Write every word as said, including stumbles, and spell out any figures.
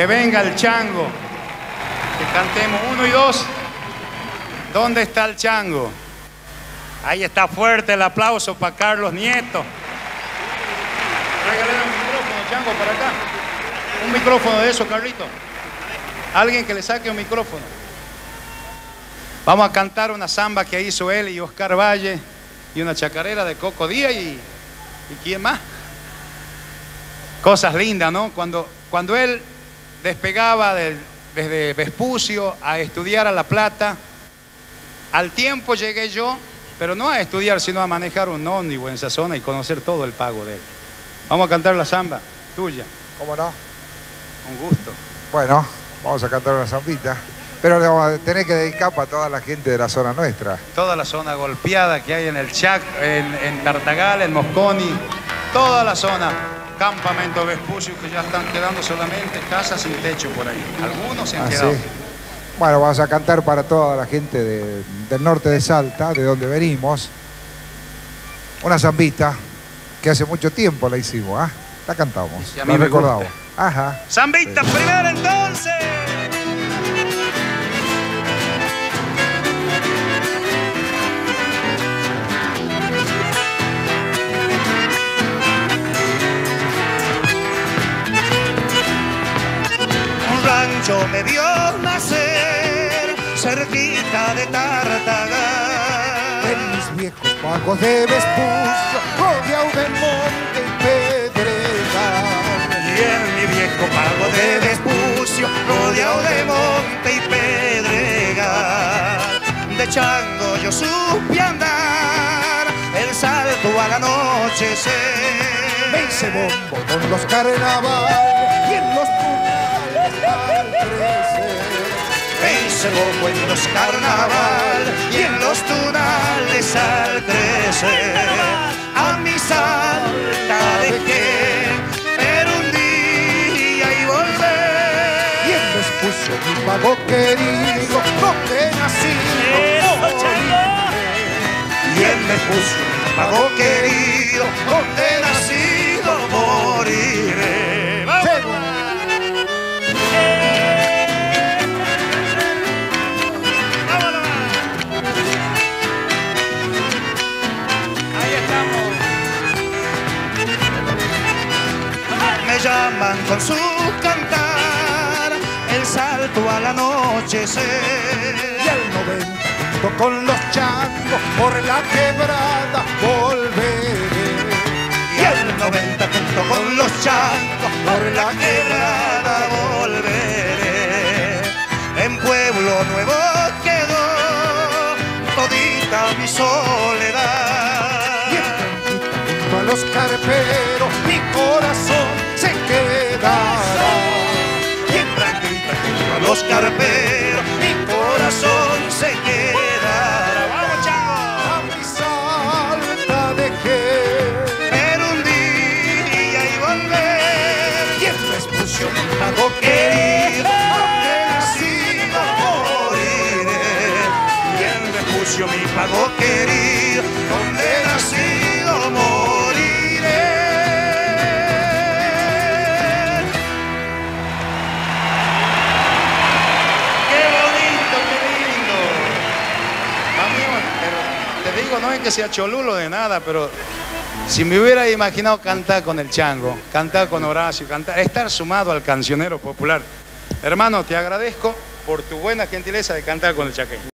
Que venga el chango. Que cantemos uno y dos. ¿Dónde está el chango? Ahí está, fuerte el aplauso para Carlos Nieto. Regálale un micrófono, chango, para acá. Un micrófono de eso, Carlito. Alguien que le saque un micrófono. Vamos a cantar una zamba que hizo él y Oscar Valle. Y una chacarera de Coco Díaz y... ¿Y quién más? Cosas lindas, ¿no? Cuando, cuando él despegaba del, desde Vespucio a estudiar a La Plata, al tiempo llegué yo, pero no a estudiar, sino a manejar un ómnibus en esa zona y conocer todo el pago de él. Vamos a cantar la zamba tuya. ¿Cómo no? Un gusto. Bueno, vamos a cantar una zambita. Pero le vamos a tener que dedicar para toda la gente de la zona nuestra. Toda la zona golpeada que hay en el Chac, en, en Tartagal, en Mosconi, toda la zona. Campamento Vespucio, que ya están quedando solamente casas sin techo por ahí. Algunos se han ah, quedado. Sí. Bueno, vamos a cantar para toda la gente de, del norte de Salta, de donde venimos. Una zambita que hace mucho tiempo la hicimos, ¿ah? ¿eh? La cantamos, y a mí la me recordamos. Gusta. Ajá. Zambita sí. Primero entonces. Yo me vio nacer cerquita de Tartagal, en mis viejos pagos de Vespucio, rodeado de monte y pedregal. Y en mi viejo pago de Vespucio, rodeado de monte y pedregal. De chango yo supe andar, el salto al anochecer. Me hice bombo con los carnavales y en los me hice bombo en los carnaval y en los tunales al crecer. A mi Salta dejé, pero un día y volver. Y en Vespucio mi pago querido, donde nací, y en Vespucio mi pago querido, donde nacido moriré. Llaman con su cantar el salto al anochecer. Y al noventa junto con los changos por la quebrada volveré. Y al noventa junto con los changos por la quebrada volveré. En Pueblo Nuevo quedó todita mi soledad. Y en Tantita junto a los carperos mi corazón se quedará. Y en Tranquita junto a los carperos mi corazón se quedará. ¡Vamos, chavos! A mi Salta dejé, pero un día y volver. Y en Vespucio mi pago querido, donde nacido moriré. Y en Vespucio mi pago querido, donde nacido moriré. No es que sea cholulo de nada, pero si me hubiera imaginado cantar con el chango, cantar con Horacio, cantar, estar sumado al cancionero popular. Hermano, te agradezco por tu buena gentileza de cantar con el Chaqueño.